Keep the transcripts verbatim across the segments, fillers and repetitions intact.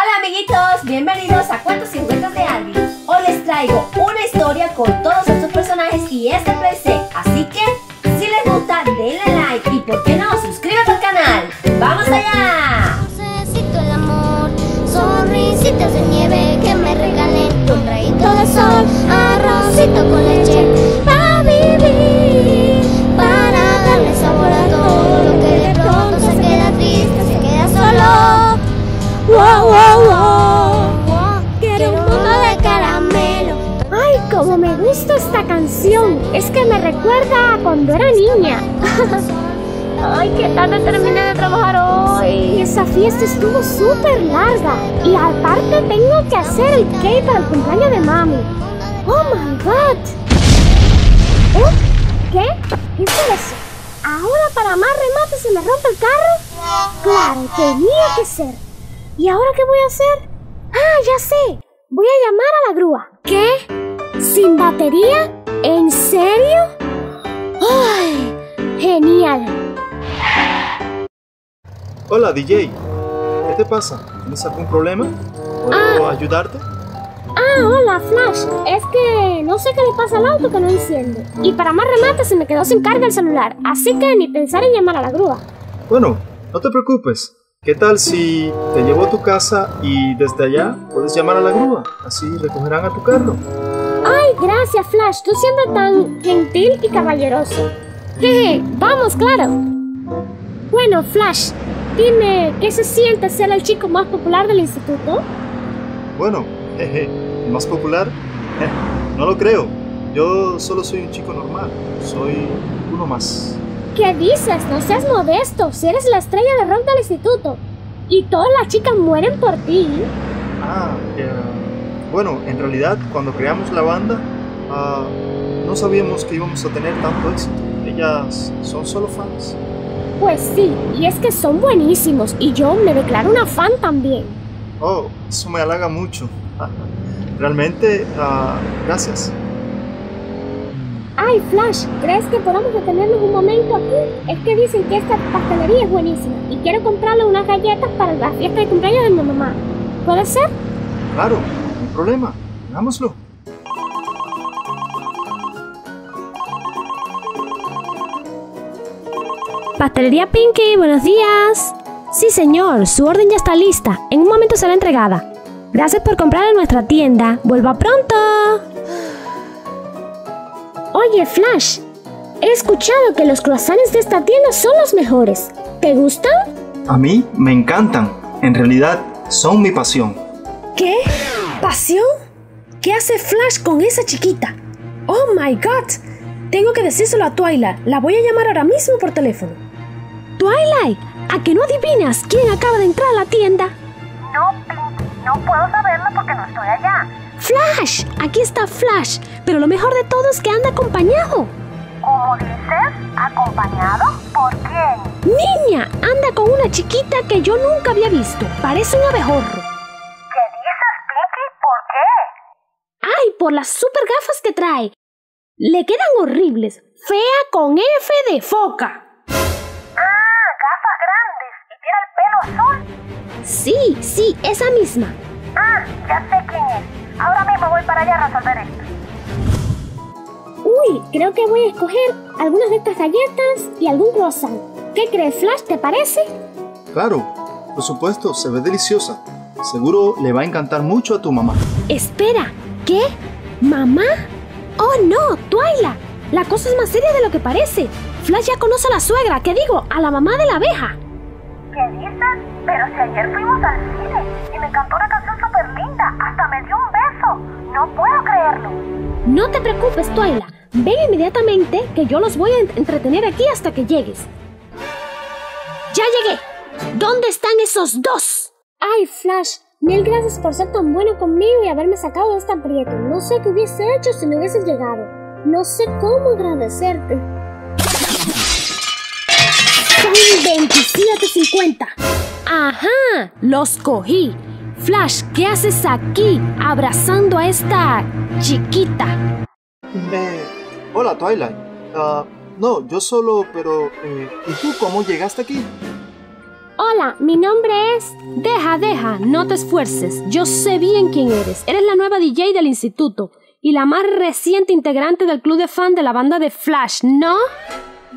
Hola amiguitos, bienvenidos a Cuentos y Juguetes de Adri. Hoy les traigo una historia con todos estos personajes y este P C. Así que, si les gusta, denle like y por qué no, suscríbete al canal. ¡Vamos allá! Necesito el amor, sonrisitas de nieve que me regalen, un rayito de sol, arrocito con leche, para vivir, para darle sabor a todo lo que de pronto se queda triste, se queda solo. ¡Wow, wow, wow! Quiero un mundo de caramelo. ¡Ay, cómo me gusta esta canción! Es que me recuerda a cuando era niña. ¡Ay, qué tarde terminé de trabajar hoy! Esa fiesta estuvo súper larga. Y aparte tengo que hacer el cake para el cumpleaños de mami. ¡Oh, my God! ¿Eh? ¿Qué? ¿Qué es eso? ¿Ahora para más remate se me rompe el carro? ¡Claro, tenía que ser! ¿Y ahora qué voy a hacer? ¡Ah, ya sé! Voy a llamar a la grúa. ¿Qué? ¿Sin batería? ¿En serio? ¡Ay! ¡Genial! Hola, D J. ¿Qué te pasa? ¿Tienes algún problema? ¿Puedo ah. ayudarte? Ah, hola, Flash. Es que no sé qué le pasa al auto que no enciende. Y para más remate se me quedó sin carga el celular. Así que ni pensar en llamar a la grúa. Bueno, no te preocupes. ¿Qué tal si te llevo a tu casa y desde allá puedes llamar a la grúa? Así recogerán a tu carro. ¡Ay, gracias, Flash! Tú siempre tan gentil y caballeroso. Jeje, vamos, claro. Bueno, Flash, dime, ¿qué se siente ser el chico más popular del instituto? Bueno, jeje, ¿el más popular? Eh, no lo creo. Yo solo soy un chico normal. Soy uno más. ¿Qué dices? No seas modesto, si eres la estrella de rock del instituto y todas las chicas mueren por ti. Ah, eh, bueno, en realidad cuando creamos la banda uh, no sabíamos que íbamos a tener tanto éxito. Ellas son solo fans. Pues sí, y es que son buenísimos y yo me declaro una fan también. Oh, eso me halaga mucho. Realmente, uh, gracias. Ay, Flash, ¿crees que podamos detenernos un momento aquí? Es que dicen que esta pastelería es buenísima y quiero comprarle unas galletas para la fiesta de cumpleaños de mi mamá. ¿Puede ser? Claro, no hay problema. Hagámoslo. Pastelería Pinkie, buenos días. Sí, señor, su orden ya está lista. En un momento será entregada. Gracias por comprar en nuestra tienda. ¡Vuelva pronto! Oye, Flash, he escuchado que los croissants de esta tienda son los mejores. ¿Te gustan? A mí me encantan. En realidad, son mi pasión. ¿Qué? ¿Pasión? ¿Qué hace Flash con esa chiquita? ¡Oh, my God! Tengo que decírselo a Twilight. La voy a llamar ahora mismo por teléfono. Twilight, ¿a que no adivinas quién acaba de entrar a la tienda? No, Pinkie, no puedo saberlo porque no estoy allá. ¡Flash! Aquí está Flash, pero lo mejor de todo es que anda acompañado. ¿Cómo dices? ¿Acompañado? ¿Por quién? ¡Niña! Anda con una chiquita que yo nunca había visto. Parece un abejorro. ¿Qué dices, Pinkie? ¿Por qué? ¡Ay! Por las super gafas que trae. Le quedan horribles. Fea con F de foca. ¡Ah! Gafas grandes. ¿Y tiene el pelo azul? Sí, sí, esa misma. Ah, ya sé quién es. Ahora mismo voy para allá a resolver esto. Uy, creo que voy a escoger algunas de estas galletas y algún croissant. ¿Qué crees, Flash? ¿Te parece? Claro, por supuesto, se ve deliciosa. Seguro le va a encantar mucho a tu mamá. Espera, ¿qué? ¿Mamá? Oh no, Twilight, la cosa es más seria de lo que parece. Flash ya conoce a la suegra, ¿qué digo? A la mamá de la abeja. ¿Qué dices? Pero si ayer fuimos al cine y me cantó una canción súper linda, hasta me dio un beso. No puedo creerlo. No te preocupes, Twilight. Ven inmediatamente que yo los voy a entretener aquí hasta que llegues. ¡Ya llegué! ¿Dónde están esos dos? Ay, Flash, mil gracias por ser tan bueno conmigo y haberme sacado de este aprieto. No sé qué hubiese hecho si no hubieses llegado. No sé cómo agradecerte. veintisiete cincuenta. Ajá, los cogí. Flash, ¿qué haces aquí abrazando a esta chiquita? Eh, hola, Twilight. Uh, no, yo solo, pero... Eh, ¿Y tú cómo llegaste aquí? Hola, mi nombre es... Deja, deja, no te esfuerces. Yo sé bien quién eres. Eres la nueva D J del instituto y la más reciente integrante del club de fan de la banda de Flash, ¿no?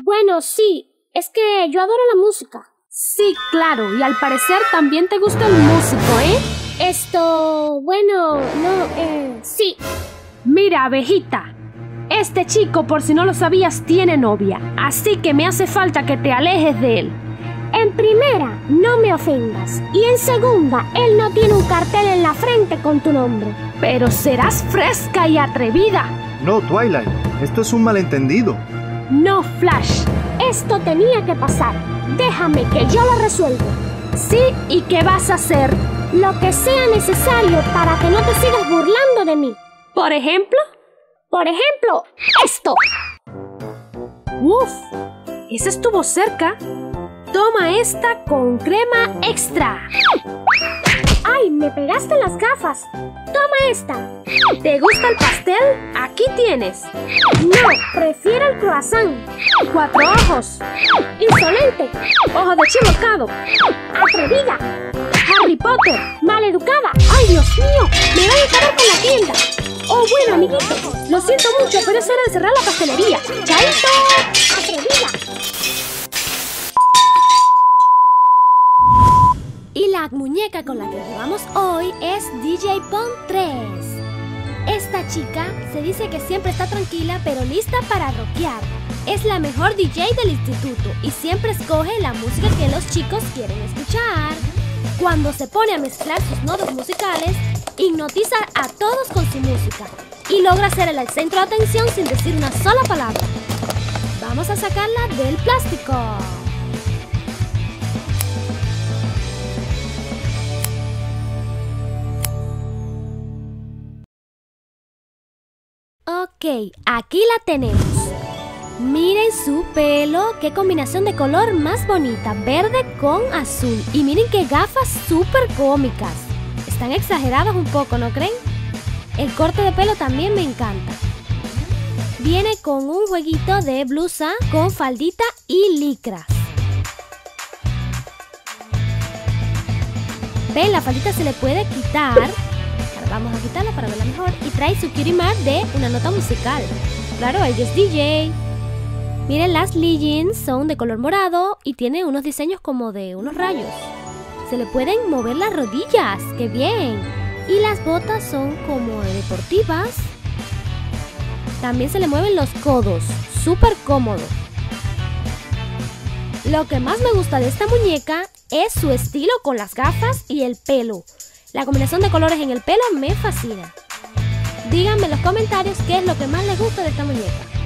Bueno, sí. Es que yo adoro la música. Sí, claro. Y al parecer también te gusta el músico, ¿eh? Esto... bueno, no... eh... sí. Mira, abejita. Este chico, por si no lo sabías, tiene novia. Así que me hace falta que te alejes de él. En primera, no me ofendas. Y en segunda, él no tiene un cartel en la frente con tu nombre. Pero serás fresca y atrevida. No, Twilight, esto es un malentendido. No, Flash, esto tenía que pasar. Déjame que yo lo resuelvo. Sí, ¿y qué vas a hacer? Lo que sea necesario para que no te sigas burlando de mí. ¿Por ejemplo? Por ejemplo, esto. ¡Uf! Ese estuvo cerca. Toma esta con crema extra. ¡Ay, me pegaste las gafas! Toma esta. ¿Te gusta el pastel? Aquí tienes. No, prefiero el croissant. Cuatro ojos. Insolente. Ojo de chivocado. Atrevida. Harry Potter. Maleducada. ¡Ay, Dios mío! Me voy a parar con la tienda. Oh, bueno, amiguito. Lo siento mucho, pero es hora de cerrar la pastelería. ¡Chaito! Atrevida. Y la muñeca con la que jugamos hoy es D J Pon tres. Esta chica se dice que siempre está tranquila pero lista para rockear. Es la mejor D J del instituto y siempre escoge la música que los chicos quieren escuchar. Cuando se pone a mezclar sus nodos musicales, hipnotiza a todos con su música y logra ser el centro de atención sin decir una sola palabra. Vamos a sacarla del plástico. Ok, aquí la tenemos. Miren su pelo, qué combinación de color más bonita, verde con azul. Y miren qué gafas súper cómicas. Están exageradas un poco, ¿no creen? El corte de pelo también me encanta. Viene con un jueguito de blusa con faldita y licras. ¿Ven? La faldita se le puede quitar. Vamos a quitarla para verla mejor. Y trae su cutie mark de una nota musical. Claro, ella es D J. Miren, las leggings son de color morado y tiene unos diseños como de unos rayos. Se le pueden mover las rodillas. ¡Qué bien! Y las botas son como deportivas. También se le mueven los codos. Súper cómodo. Lo que más me gusta de esta muñeca es su estilo con las gafas y el pelo. La combinación de colores en el pelo me fascina. Díganme en los comentarios qué es lo que más les gusta de esta muñeca.